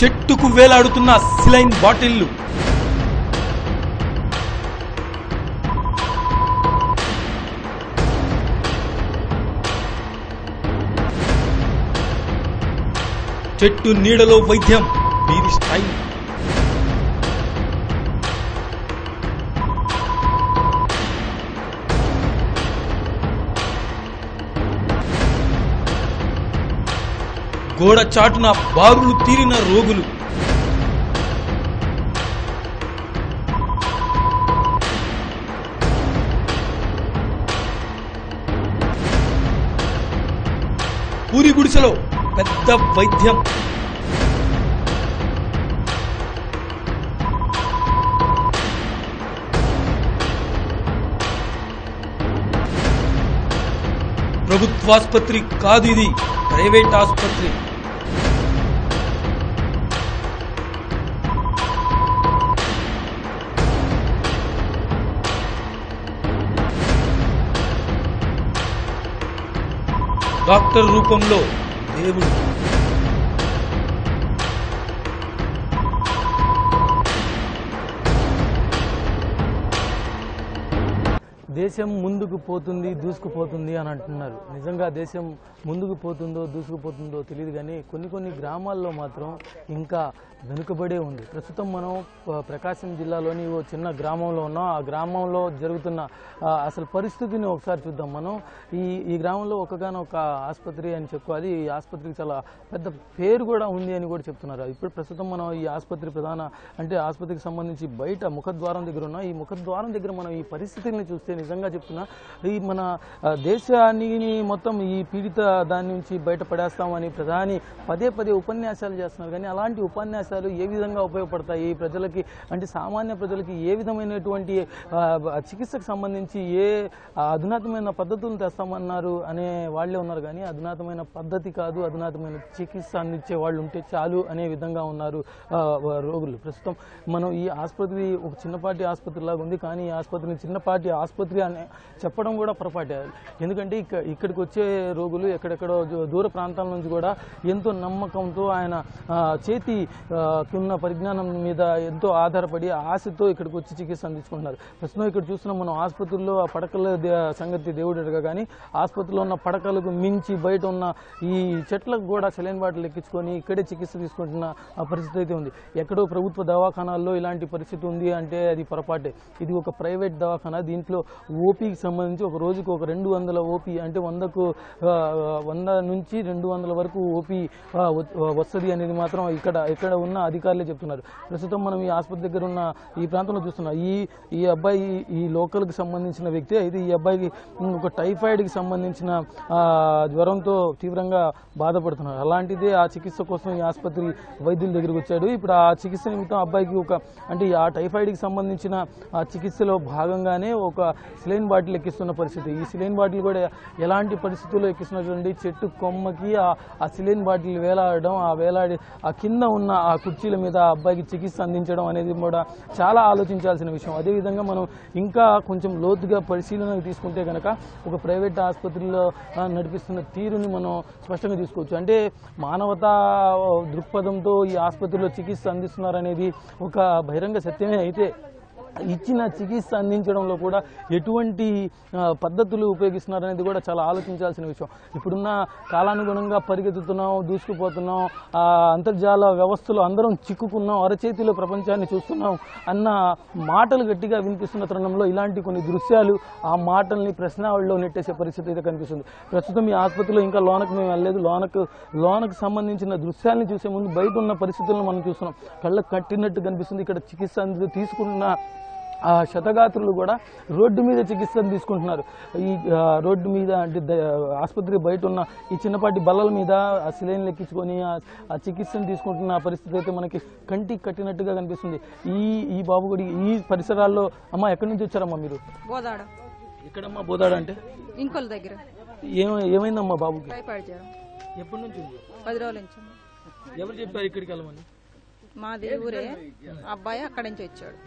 చెట్టుకు వేలాడుతున్న సిలైన్ బాటిళ్లు, చెట్టు నీడలో వైద్యం వీరి స్టైల్. గోడ చాటున బారులు తీరిన రోగులు, పూరి గుడిసెలో పెద్ద వైద్యం. ప్రభుత్వాసుపత్రి కాదు, ఇది ప్రైవేట్ ఆసుపత్రి. డాక్టర్ రూపంలో దేవుడు. దేశం ముందుకు పోతుంది, దూసుకుపోతుంది అని అంటున్నారు. నిజంగా దేశం ముందుకు పోతుందో దూసుకుపోతుందో తెలియదు, కానీ కొన్ని కొన్ని గ్రామాల్లో మాత్రం ఇంకా వెనుకబడే ఉంది. ప్రస్తుతం మనం ప్రకాశం జిల్లాలోని ఓ చిన్న గ్రామంలో ఉన్నాం. ఆ గ్రామంలో జరుగుతున్న అసలు పరిస్థితిని ఒకసారి చూద్దాం. మనం ఈ గ్రామంలో ఒకగానొక ఆసుపత్రి అని చెప్పుకోవాలి. ఈ ఆసుపత్రికి చాలా పెద్ద పేరు కూడా ఉంది అని కూడా చెప్తున్నారు. ఇప్పుడు ప్రస్తుతం మనం ఈ ఆసుపత్రి ప్రధాన అంటే ఆసుపత్రికి సంబంధించి బయట ముఖద్వారం దగ్గర ఉన్నాం. ఈ ముఖద్వారం దగ్గర మనం ఈ పరిస్థితుల్ని చూస్తే నిజంగా చెప్తున్నా, ఈ మన దేశాన్ని మొత్తం ఈ పీడిత దాని నుంచి బయటపడేస్తామని ప్రధాని పదే పదే ఉపన్యాసాలు చేస్తున్నారు. కానీ అలాంటి ఉపన్యాసాలు ఏ విధంగా ఉపయోగపడతాయి ప్రజలకి, అంటే సామాన్య ప్రజలకి ఏ విధమైనటువంటి చికిత్సకు సంబంధించి ఏ అధునాతమైన పద్ధతులు తెస్తామన్నారు అనే వాళ్ళే ఉన్నారు. కానీ అధునాతమైన పద్ధతి కాదు, అధునాతమైన చికిత్స అందించే వాళ్ళు ఉంటే చాలు అనే విధంగా ఉన్నారు రోగులు. ప్రస్తుతం మనం ఈ ఆసుపత్రి ఒక చిన్నపాటి ఆసుపత్రిలాగా ఉంది, కానీ ఈ ఆసుపత్రిని చిన్నపాటి ఆసుపత్రి అని చెప్పడం కూడా పొరపాటే. ఎందుకంటే ఇక్కడికి వచ్చే రోగులు ఎక్కడెక్కడో దూర ప్రాంతాల నుంచి కూడా ఎంతో నమ్మకంతో ఆయన చేతికున్న పరిజ్ఞానం మీద ఎంతో ఆధారపడి ఆశతో ఇక్కడికి వచ్చి చికిత్స అందించుకుంటున్నారు. ప్రస్తుతం ఇక్కడ చూస్తున్నాం మనం ఆసుపత్రుల్లో ఆ పడకల సంగతి దేవుడు ఎడగా, కానీ ఆసుపత్రిలో ఉన్న పడకలకు మించి బయట ఉన్న ఈ చెట్లకు కూడా సెలైన్ బాటిల్ ఎక్కించుకొని ఇక్కడే చికిత్స తీసుకుంటున్న పరిస్థితి అయితే ఉంది. ఎక్కడో ప్రభుత్వ దవాఖానాల్లో ఇలాంటి పరిస్థితి ఉంది అంటే అది పొరపాటే. ఇది ఒక ప్రైవేట్ దవాఖానా. దీంట్లో ఓపీకి సంబంధించి ఒక రోజుకు ఒక 200 ఓపీ, అంటే 100 నుంచి 200 వరకు ఓపీ వస్తుంది అనేది మాత్రం ఇక్కడ ఉన్న అధికారులే చెప్తున్నారు. ప్రస్తుతం మనం ఈ ఆసుపత్రి దగ్గర ఉన్న ఈ ప్రాంతంలో చూస్తున్నాం. ఈ అబ్బాయి ఈ లోకల్కి సంబంధించిన వ్యక్తి అయితే, ఈ అబ్బాయికి ఒక టైఫాయిడ్కి సంబంధించిన జ్వరంతో తీవ్రంగా బాధపడుతున్నారు. అలాంటిదే ఆ చికిత్స కోసం ఈ ఆసుపత్రి వైద్యుల దగ్గరికి వచ్చాడు. ఇప్పుడు ఆ చికిత్స నిమిత్తం అబ్బాయికి ఒక అంటే ఆ టైఫాయిడ్కి సంబంధించిన ఆ చికిత్సలో భాగంగానే ఒక సిలైన్ బాటిల్ ఎక్కిస్తున్న పరిస్థితి. ఈ సిలైన్ బాటిల్ కూడా ఎలాంటి పరిస్థితుల్లో ఎక్కిస్తున్నటువంటి చెట్టు కొమ్మకి ఆ సిలైన్ బాటిల్ వేలాడడం, ఆ వేలాడి ఆ కింద ఉన్న ఆ కుర్చీల మీద ఆ అబ్బాయికి చికిత్స అందించడం అనేది కూడా చాలా ఆలోచించాల్సిన విషయం. అదేవిధంగా మనం ఇంకా కొంచెం లోతుగా పరిశీలన తీసుకుంటే కనుక ఒక ప్రైవేట్ ఆసుపత్రిలో నడిపిస్తున్న తీరుని మనం స్పష్టంగా తీసుకోవచ్చు. అంటే మానవతా దృక్పథంతో ఈ ఆసుపత్రిలో చికిత్స అందిస్తున్నారనేది ఒక బహిరంగ సత్యమే. అయితే ఇచ్చిన చికిత్స అందించడంలో కూడా ఎటువంటి పద్ధతులు ఉపయోగిస్తున్నారనేది కూడా చాలా ఆలోచించాల్సిన విషయం. ఇప్పుడున్న కాలానుగుణంగా పరిగెత్తుతున్నాం, దూసుకుపోతున్నాం, అంతర్జాల వ్యవస్థలో అందరం చిక్కుకున్నాం, అరచేతిలో ప్రపంచాన్ని చూస్తున్నాం అన్న మాటలు గట్టిగా వినిపిస్తున్న తరుణంలో ఇలాంటి కొన్ని దృశ్యాలు ఆ మాటల్ని ప్రశ్నావళిలో నెట్టేసే పరిస్థితి అయితే కనిపిస్తుంది. ప్రస్తుతం ఈ ఆసుపత్రిలో ఇంకా లోనకు మేము వెళ్ళలేదు. లోనకు సంబంధించిన దృశ్యాలను చూసే ముందు బయట ఉన్న పరిస్థితులను మనం చూస్తున్నాం. కళ్ళకు కట్టినట్టు కనిపిస్తుంది. ఇక్కడ చికిత్స తీసుకుంటున్న ఆ శతగాత్రులు కూడా రోడ్డు మీద చికిత్సను తీసుకుంటున్నారు. ఈ రోడ్డు మీద అంటే ఆసుపత్రి బయట ఉన్న ఈ చిన్నపాటి బల్లల మీద ఆ సిలైన్లు ఎక్కించుకొని ఆ చికిత్సను తీసుకుంటున్న పరిస్థితి అయితే మనకి కంటికి కట్టినట్టుగా కనిపిస్తుంది. ఈ బాబు గుడి ఈ పరిసరాల్లో అమ్మ ఎక్కడి నుంచి వచ్చారమ్మా మీరు? బోదాడ. ఎక్కడమ్మా బోదాడ? అంటే ఇంకోల దగ్గర. ఏమైందమ్మా బాబుకి? ఎప్పటి నుంచి? 10 రోజుల నుంచి. ఎవరు చెప్పారు ఇక్కడికి వెళ్ళమని? మాది ఊరే అబ్బాయి అక్కడి నుంచి వచ్చాడు.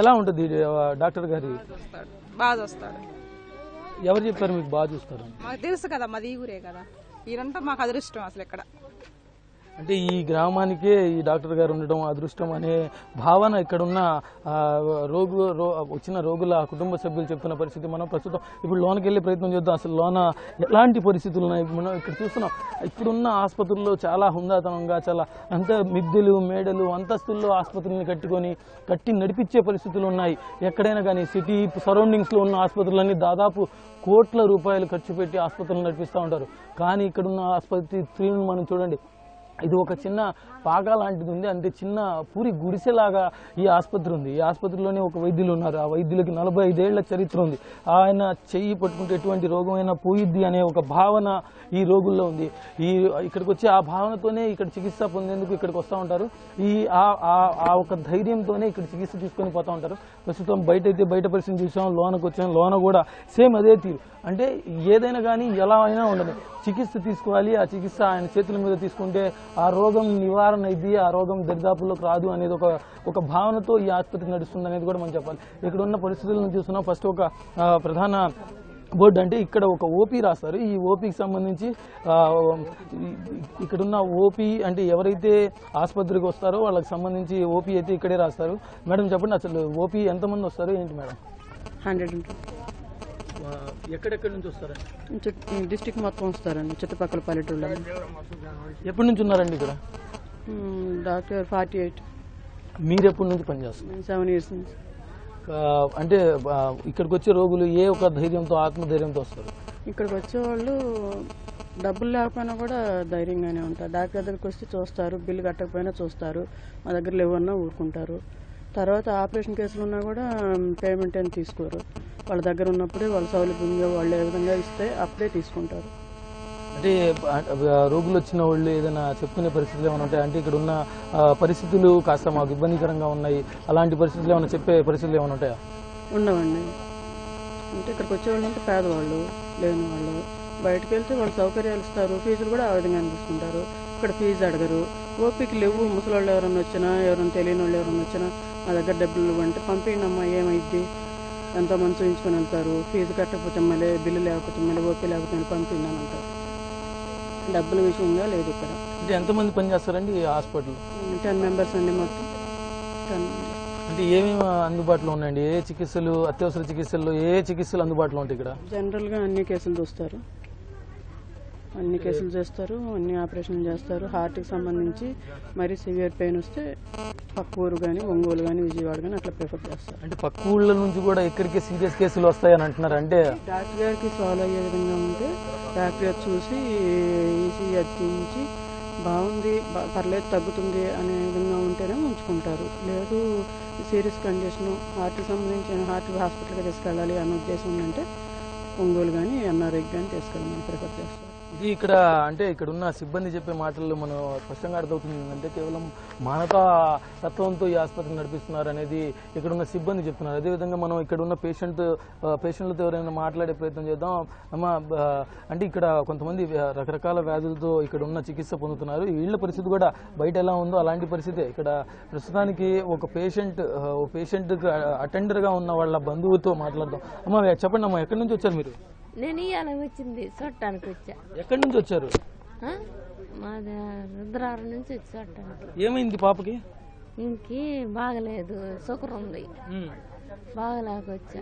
ఎలా ఉంటుంది డాక్టర్ గారు? బాగా చూస్తాడు. ఎవరు చెప్పారు మీకు బాగా చూస్తారు? మాకు తెలుసు కదా, మాది ఊరే కదా. ఈయనంతా మాకు అదృష్టం అసలు. ఇక్కడ అంటే ఈ గ్రామానికే ఈ డాక్టర్ గారు ఉండడం అదృష్టం అనే భావన ఇక్కడున్న వచ్చిన రోగుల కుటుంబ సభ్యులు చెప్తున్న పరిస్థితి. మనం ప్రస్తుతం ఇప్పుడు లోనికి వెళ్ళే ప్రయత్నం చేద్దాం. అసలు లోన ఎలాంటి పరిస్థితులు ఉన్నాయి మనం ఇక్కడ చూస్తున్నాం. ఇక్కడున్న ఆసుపత్రుల్లో చాలా హుందాతనంగా చాలా అంత మిద్దెలు మేడలు అంతస్తుల్లో ఆసుపత్రులను కట్టి నడిపించే పరిస్థితులు ఉన్నాయి. ఎక్కడైనా కానీ సిటీ సరౌండింగ్స్లో ఉన్న ఆసుపత్రులన్నీ దాదాపు కోట్ల రూపాయలు ఖర్చు పెట్టి ఆసుపత్రులు నడిపిస్తూ ఉంటారు. కానీ ఇక్కడున్న ఆసుపత్రి తీరును మనం చూడండి, ఇది ఒక చిన్న పాక లాంటిది ఉంది. అంటే చిన్న పూరి గుడిసెలాగా ఈ ఆసుపత్రి ఉంది. ఈ ఆసుపత్రిలోనే ఒక వైద్యులు ఉన్నారు. ఆ వైద్యులకి 45 ఏళ్ల చరిత్ర ఉంది. ఆయన చెయ్యి పట్టుకుంటే ఎటువంటి రోగమైనా పోయిద్ది అనే ఒక భావన ఈ రోగుల్లో ఉంది. ఇక్కడికి వచ్చి ఆ భావనతోనే ఇక్కడ చికిత్స పొందేందుకు ఇక్కడికి వస్తూ ఉంటారు. ఆ ఒక ధైర్యంతోనే ఇక్కడ చికిత్స తీసుకొని పోతూ ఉంటారు. ప్రస్తుతం బయట పరిస్థితిని చూసాం, లోనకు వచ్చాం. లోన కూడా సేమ్ అదే తీరు. అంటే ఏదైనా కానీ ఎలా అయినా ఉండదు, చికిత్స తీసుకోవాలి. ఆ చికిత్స ఆయన చేతుల మీద తీసుకుంటే ఆ రోగం నివారణ అయింది, ఆ రోగం దరిదాపుల్లోకి రాదు అనేది ఒక భావనతో ఈ ఆసుపత్రి నడుస్తుంది అనేది కూడా మనం చెప్పాలి. ఇక్కడ ఉన్న పరిస్థితులను చూస్తున్నాం. ఫస్ట్ ఒక ప్రధాన బోర్డు, అంటే ఇక్కడ ఒక ఓపీ రాస్తారు. ఈ ఓపీకి సంబంధించి ఇక్కడున్న ఓపీ అంటే ఎవరైతే ఆసుపత్రికి వస్తారో వాళ్ళకి సంబంధించి ఓపీ అయితే ఇక్కడే రాస్తారు. మేడం చెప్పండి, అసలు ఓపీ ఎంతమంది వస్తారు ఏంటి మేడం? 100 ఎక్కడెక్కడి నుంచి వస్తారండి? డిస్ట్రిక్ట్ మొత్తం వస్తారండి, చుట్టుపక్కల పల్లెటూళ్ళు. ఎప్పటి నుంచి ఉన్నారండి ఇక్కడ? డాక్టర్ 48. మీరు ఎప్పటి నుంచి పనిచేస్తున్నారు? 7 years నుంచి. అంటే ఇక్కడికి వచ్చే రోగులు ఏ ఒక ధైర్యంతో ఆత్మధైర్యంతో వస్తారు? ఇక్కడికి వచ్చేవాళ్ళు డబ్బులు లేకపోయినా కూడా ధైర్యంగానే ఉంటారు. డాక్టర్ దగ్గరికి వచ్చి చూస్తారు, బిల్లు కట్టకపోయినా చూస్తారు, మా దగ్గర లేవన్నా ఊరుకుంటారు. తర్వాత ఆపరేషన్ కేసులు ఉన్నా కూడా పేమెంట్ అని తీసుకోరు. వాళ్ళ దగ్గర ఉన్నప్పుడే వాళ్ళ సౌలభ్యంగా వాళ్ళు ఏ విధంగా ఇస్తే అప్పుడే తీసుకుంటారు. అంటే రోగులు వచ్చిన వాళ్ళు ఏదైనా చెప్పుకునే పరిస్థితులు ఏమైనా ఉంటాయి? అంటే ఇక్కడ ఉన్న పరిస్థితులు కాస్త మాకు ఇబ్బందికరంగా ఉన్నాయి, అలాంటి పరిస్థితులు ఏమైనా చెప్పే పరిస్థితులు ఏమైనా ఉంటాయా? ఉండవండి. అంటే ఇక్కడికి వచ్చేవాళ్ళు అంటే పేదవాళ్ళు, లేని వాళ్ళు. బయటకు వెళ్తే వాళ్ళు సౌకర్యాలు ఇస్తారు, ఫీజులు కూడా ఆ విధంగా అనిపిస్తుంటారు. ఇక్కడ ఫీజు అడగరు. ఓపిక లేవు, ముసలివాళ్ళు ఎవరైనా వచ్చినా, ఎవరైనా తెలియని వాళ్ళు ఎవరైనా వచ్చినా మా దగ్గర డబ్బులు ఇవ్వంటే పంపించమ్మా, ఏమైద్ది, ఎంతో మంది చూపించుకొని వెళ్తారు. ఫీజు కట్టకపోతే మళ్ళీ, బిల్లు లేకపోతే మళ్ళీ, ఓపీ లేకపోతే పంపిందని అంటారు. డబ్బుల విషయంగా లేదు ఇక్కడ. అంటే ఎంతమంది పనిచేస్తారండి ఈ హాస్పిటల్? 10 members అండి మొత్తం. 10 members. అంటే ఏమేమి అందుబాటులో ఉన్నాయండి? ఏ చికిత్సలు, అత్యవసర చికిత్సలు, ఏ చికిత్సలు అందుబాటులో ఉంటాయి ఇక్కడ? జనరల్గా అన్ని కేసులు చూస్తారు, అన్ని కేసులు చేస్తారు, అన్ని ఆపరేషన్లు చేస్తారు. హార్ట్కి సంబంధించి మరీ సివియర్ పెయిన్ వస్తే పక్క ఊరు కానీ, ఒంగోలు కానీ, విజయవాడ కానీ అట్లా ప్రిఫర్ చేస్తారు. అంటే పక్క ఊళ్ళ నుంచి కూడా ఇక్కడికి సీరియస్ కేసులు వస్తాయని అంటున్నారు. అంటే డాక్టర్ గారికి సాల్వ్ అయ్యే విధంగా ఉంటే డాక్టర్ గారు చూసి ఈసీ అర్చించి బాగుంది, పర్లేదు, తగ్గుతుంది అనే విధంగా ఉంటేనే ఉంచుకుంటారు. లేదు సీరియస్ కండిషను, హార్ట్కి సంబంధించిన హార్ట్ హాస్పిటల్కి తీసుకెళ్ళాలి అనే ఉద్దేశం అంటే ఒంగోలు కానీ, ఎన్ఆర్ఐకి కానీ తీసుకెళ్ళమని ప్రిఫర్ చేస్తారు. ఇది ఇక్కడ అంటే ఇక్కడ ఉన్న సిబ్బంది చెప్పే మాటల్లో మనం స్పష్టంగా అర్థమవుతుంది ఏంటంటే కేవలం మానవతా తత్వంతో ఈ ఆసుపత్రి నడిపిస్తున్నారు అనేది ఇక్కడ ఉన్న సిబ్బంది చెప్తున్నారు. అదేవిధంగా మనం ఇక్కడ ఉన్న పేషెంట్లతో ఎవరైనా మాట్లాడే ప్రయత్నం చేద్దాం. అంటే ఇక్కడ కొంతమంది రకరకాల వ్యాధులతో ఇక్కడ ఉన్న చికిత్స పొందుతున్నారు. వీళ్ళ పరిస్థితి కూడా బయట ఎలా ఉందో అలాంటి పరిస్థితే. ఇక్కడ ప్రస్తుతానికి ఒక పేషెంట్కి అటెండర్గా ఉన్న వాళ్ళ బంధువుతో మాట్లాడదాం. అమ్మ చెప్పండి, అమ్మ ఎక్కడి నుంచి వచ్చారు మీరు? నేను ఇవాళ వచ్చింది చూడటానికి వచ్చా. ఎక్కడి నుంచి వచ్చారు? మాది రుద్రారం నుంచి వచ్చి చూడటానికి. ఏమైంది పాపకి? ఇంకి బాగలేదు, షుగర్ ఉంది, బాగలేక వచ్చా.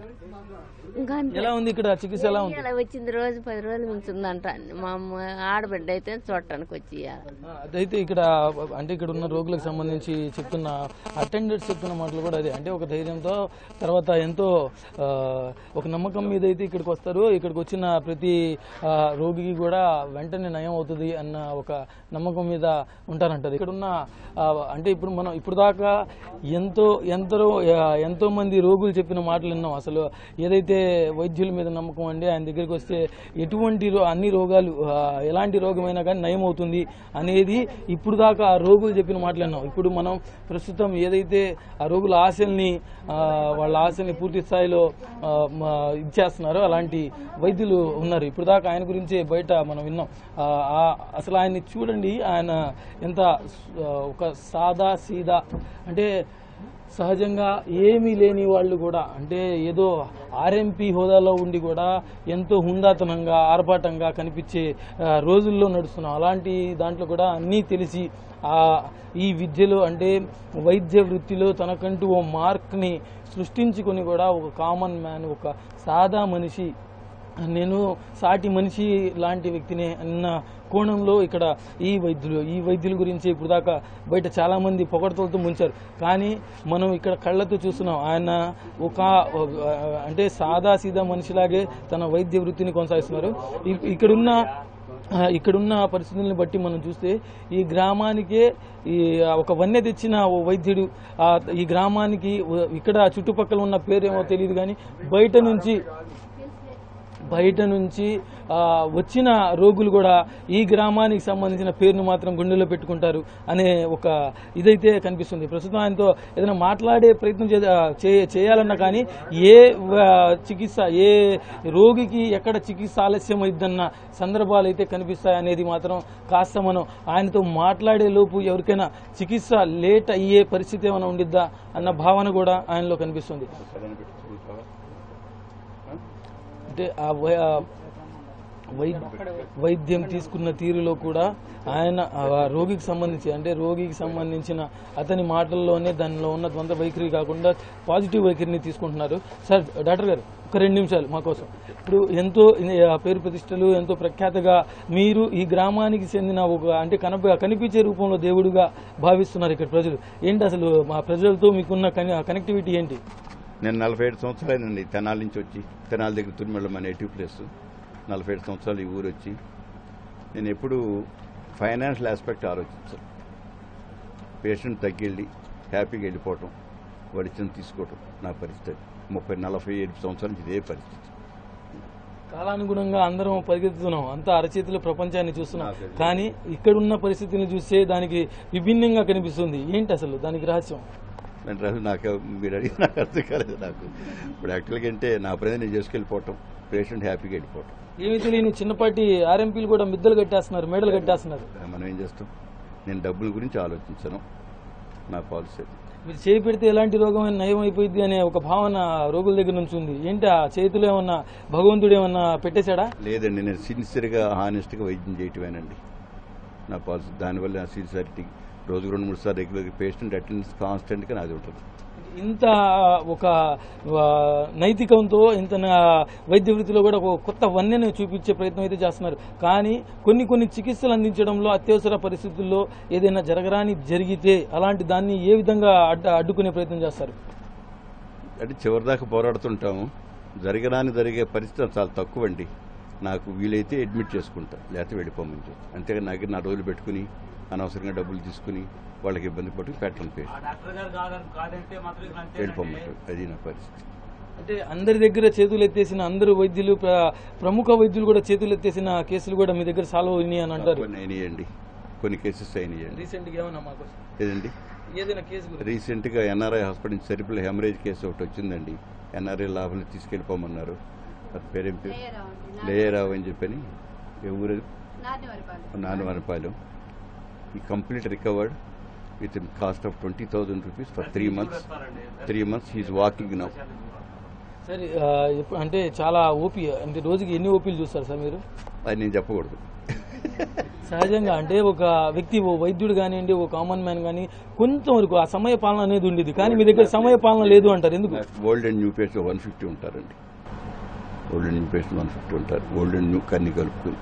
ఇంకా ఎలా ఉంది ఇక్కడ చికిత్స? ఎలా ఉంది? ఇలా వచ్చింది, రోజు 10 రోజుల నుంచి ఉందంట. మా ఆడబిడ్డ అయితే చూడటానికి వచ్చి అదైతే ఇక్కడ అంటే ఇక్కడ ఉన్న రోగులకు సంబంధించి చెప్తున్న అటెండెంట్స్ చెప్తున్న మాటలు కూడా అదే. అంటే ఒక ధైర్యంతో, తర్వాత ఎంతో ఒక నమ్మకం మీద అయితే ఇక్కడికి వస్తారు. ఇక్కడికి వచ్చిన ప్రతి రోగికి కూడా వెంటనే నయం అవుతుంది అన్న ఒక నమ్మకం మీద ఉంటారంటది ఇక్కడ ఉన్న. అంటే ఇప్పుడు మనం ఇప్పుడు దాకా ఎంతో మంది రోగులు చెప్పిన మాటలు విన్నాం. అసలు ఏదైతే వైద్యుల మీద నమ్మకం అండి, ఆయన దగ్గరికి వస్తే ఎటువంటి అన్ని రోగాలు, ఎలాంటి రోగమైనా కానీ నయం అవుతుంది అనేది ఇప్పుడు దాకా ఆ రోగులు చెప్పిన మాటలు విన్నాం. ఇప్పుడు మనం ప్రస్తుతం ఏదైతే ఆ రోగుల ఆశల్ని పూర్తి స్థాయిలో ఇచ్చేస్తున్నారో అలాంటి వైద్యులు ఉన్నారు. ఇప్పుడు దాకా ఆయన గురించి బయట మనం విన్నాం. అసలు ఆయన్ని చూడండి, ఆయన ఎంత ఒక సాదా సీదా అంటే సహజంగా ఏమీ లేని వాళ్ళు కూడా అంటే ఏదో ఆర్ఎంపీ హోదాలో ఉండి కూడా ఎంతో హుందాతనంగా ఆర్భాటంగా కనిపించే రోజుల్లో నడుస్తున్నాం. అలాంటి దాంట్లో కూడా అన్నీ తెలిసి ఈ విద్యలో అంటే వైద్య వృత్తిలో తనకంటూ ఓ మార్క్ని సృష్టించుకొని కూడా ఒక కామన్ మ్యాన్ ఒక సాదా మనిషి నేను సాటి మనిషి లాంటి వ్యక్తినే అన్న కోణంలో ఇక్కడ ఈ వైద్యుల గురించి ఇప్పుడు దాకా బయట చాలామంది పొగడతలతో ముంచారు. కానీ మనం ఇక్కడ కళ్ళతో చూస్తున్నాం ఆయన ఒక అంటే సాదా సీదా మనిషిలాగే తన వైద్య వృత్తిని కొనసాగిస్తున్నారు. ఇక్కడున్న పరిస్థితులను బట్టి మనం చూస్తే ఈ గ్రామానికే ఈ ఒక వన్య తెచ్చిన ఓ వైద్యుడు ఈ గ్రామానికి ఇక్కడ చుట్టుపక్కల ఉన్న పేరేమో తెలియదు కానీ బయట నుంచి వచ్చిన రోగులు కూడా ఈ గ్రామానికి సంబంధించిన పేరును మాత్రం గుండెల్లో పెట్టుకుంటారు అనే ఒక ఇదైతే కనిపిస్తుంది. ప్రస్తుతం ఆయనతో ఏదైనా మాట్లాడే ప్రయత్నం చేయాలన్నా కానీ ఏ చికిత్స ఏ రోగికి ఎక్కడ చికిత్స ఆలస్యం అయిద్దన్న సందర్భాలు అయితే కనిపిస్తాయి అనేది మాత్రం కాస్త మనం ఆయనతో మాట్లాడేలోపు ఎవరికైనా చికిత్స లేట్ అయ్యే పరిస్థితి ఏమైనా ఉండిద్దా అన్న భావన కూడా ఆయనలో కనిపిస్తుంది. అంటే ఆ వైద్యం తీసుకున్న తీరులో కూడా ఆయన రోగికి సంబంధించిన అతని మాటల్లోనే దానిలో ఉన్న ద్వంద్వ వైఖరి కాకుండా పాజిటివ్ వైఖరిని తీసుకుంటున్నారు. సార్ డాక్టర్ గారు ఒక 2 నిమిషాలు మాకోసం. ఇప్పుడు ఎంతో పేరు ప్రతిష్టలు ఎంతో ప్రఖ్యాతగా మీరు ఈ గ్రామానికి చెందిన ఒక అంటే కనిపించే రూపంలో దేవుడుగా భావిస్తున్నారు ఇక్కడ ప్రజలు. ఏంటి అసలు మా ప్రజలతో మీకున్న కనెక్టివిటీ ఏంటి? నేను 47 సంవత్సరాలైనండి తెనాల నుంచి వచ్చి, తెనాల దగ్గర తుర్మెళ్ళం అనే నేటివ్ ప్లేస్. 47 సంవత్సరాలు ఈ ఊరు వచ్చి నేను ఎప్పుడు ఫైనాన్షియల్ ఆస్పెక్ట్ ఆలోచించాను. పేషెంట్ తగ్గిళ్ళి హ్యాపీగా వెళ్ళిపోవటం, వడిచని తీసుకోవటం నా పరిస్థితి. 40-48 సంవత్సరాల నుంచి ఇదే పరిస్థితి. కాలానుగుణంగా అందరం పరిగెత్తుతున్నాం, అంతా అరచేతుల ప్రపంచాన్ని చూస్తున్నాం. కానీ ఇక్కడున్న పరిస్థితిని చూస్తే దానికి విభిన్నంగా కనిపిస్తుంది. ఏంటి అసలు దానికి రహస్యం? నాకు మీరు అడిగి నాకు అర్థం కాలేదు. నాకు ఇప్పుడు యాక్చువల్గా అంటే నా ప్రజలు నేను చేసుకెళ్ళిపోవటం, పేషెంట్ హ్యాపీగా వెళ్ళిపోవటం. ఏమి తెలియని చిన్నపాటి ఆర్ఎంపీలు కూడా మిద్దలు కట్టేస్తున్నారు, మేడలు కట్టేస్తున్నారు. మనం ఏం చేస్తాం? నేను డబ్బుల గురించి ఆలోచించను, నా పాలసీ. మీరు చేయి పెడితే ఎలాంటి రోగం నయం అయిపోయింది అనే ఒక భావన రోగుల దగ్గర నుంచి ఉంది. ఏంటి ఆ చేతులు ఏమన్నా భగవంతుడు ఏమన్నా పెట్టేశాడా? లేదండి, నేను సిన్సియర్గా హానెస్ట్గా వైద్యం చేయటమేనండి నా పాలసీ. దానివల్ల నా సిన్సియారిటీ రోజుకు 2-3 సార్లు రెగ్యులర్ పేషెంట్ అటెండెన్స్ కాన్స్టెంట్గా నాది ఉంటుంది. ఇంత ఒక నైతికంతో ఇంత వైద్య వృత్తిలో కూడా ఒక కొత్త వన్యను చూపించే ప్రయత్నం అయితే చేస్తున్నారు. కానీ కొన్ని చికిత్సలు అందించడంలో అత్యవసర పరిస్థితుల్లో ఏదైనా జరగరాని జరిగితే అలాంటి దాన్ని ఏ విధంగా అడ్డుకునే ప్రయత్నం చేస్తారు? అంటే చివరిదాకా పోరాడుతుంటాము. జరగరాని జరిగే పరిస్థితులు చాలా తక్కువ అండి. నాకు వీలైతే అడ్మిట్ చేసుకుంటా, లేకపోతే వెళ్ళిపోమని చెప్తాను. అంతేగా నాకు నా రోజులు పెట్టుకుని అనవసరంగా డబ్బులు తీసుకుని వాళ్ళకి ఇబ్బంది పట్టుకు పెట్టడం వెళ్ళిపోమంటారు. అది నా పరిస్థితి. అంటే అందరి దగ్గర చేతులు ఎత్తేసిన అందరు వైద్యులు ప్రముఖ వైద్యులు కూడా చేతులు ఎత్తేసిన కేసులు కూడా మీ దగ్గర సాల్వ్ అయినాయి అని అంటారు. అయినాయండి, కొన్ని కేసెస్ అయినాయండి. రీసెంట్గా ఎన్ఆర్ఐ హాస్పిటల్ నుంచి సెరిబ్రల్ హెమరేజ్ కేసు ఒకటి వచ్చిందండి. ఎన్ఆర్ఐ లాభాలు తీసుకెళ్ళిపోమన్నారు. పేరేం పేరు లేయరావు అని చెప్పని ఊరు నాన్నవరపాలెం. ఈ complete recovered within cost of 20,000 rupees for 3 months. 3 months he's walking now. సరే, అంటే చాలా ఓపీ. అంటే రోజుకి ఎన్ని ఓపీలు చూస్తారు సార్ మీరు? అది నేను చెప్పకూడదు. సహజంగా అంటే ఒక వ్యక్తి ఓ వైద్యుడు కానివ్వండి ఓ కామన్ మ్యాన్ కానీ కొంతవరకు ఆ సమయ పాలన అనేది ఉండేది. కానీ మీ దగ్గర సమయ పాలన లేదు అంటారు, ఎందుకు? ఓల్డ్ అండ్ న్యూ పేషెంట్ 150 ఉంటారండి. ఓల్డ్ అండ్ న్యూ పేషెంట్ 150 ఉంటారు. ఓల్డ్ అండ్ న్యూ కన్నీ కలుపుకుని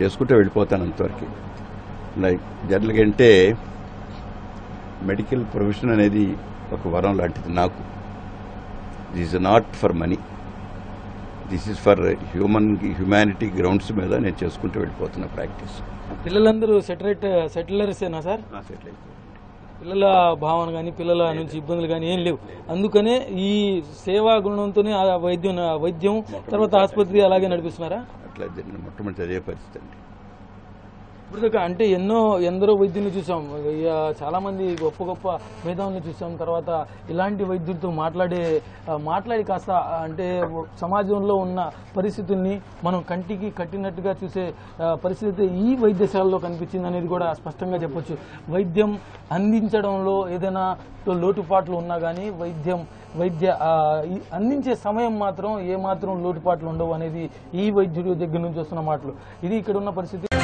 చేసుకుంటే వెళ్ళిపోతాను. అంతవరకు లైక్ జనరల్గా అంటే మెడికల్ ప్రొఫెషన్ అనేది ఒక వరం లాంటిది నాకు. This is not for money, this is for humanity grounds మీద నేను చేసుకుంటూ వెళ్ళిపోతున్నా ప్రాక్టీస్. పిల్లలందరూ సెటిలర్సేనా సార్? సెటిల్ పిల్లల భావన కానీ పిల్లల నుంచి ఇబ్బందులు కానీ ఏం లేవు. అందుకనే ఈ సేవా గుణంతోనే వైద్యం తర్వాత ఆసుపత్రి అలాగే నడిపిస్తున్నారా? అట్లా మొట్టమొదటి అదే పరిస్థితి అండి. ఇప్పుడు అంటే ఎందరో వైద్యుల్ని చూసాం, చాలా మంది గొప్ప గొప్ప మేధావుల్ని చూసాం. తర్వాత ఇలాంటి వైద్యులతో మాట్లాడి కాస్త అంటే సమాజంలో ఉన్న పరిస్థితుల్ని మనం కంటికి కట్టినట్టుగా చూసే పరిస్థితి ఈ వైద్యశాలలో కనిపించింది అనేది కూడా స్పష్టంగా చెప్పొచ్చు. వైద్యం అందించడంలో ఏదైనా లోటుపాట్లు ఉన్నా కానీ వైద్య అందించే సమయం మాత్రం ఏమాత్రం లోటుపాట్లు ఉండవు అనేది ఈ వైద్యుడి దగ్గర నుంచి వస్తున్న మాటలు. ఇది ఇక్కడ ఉన్న పరిస్థితి.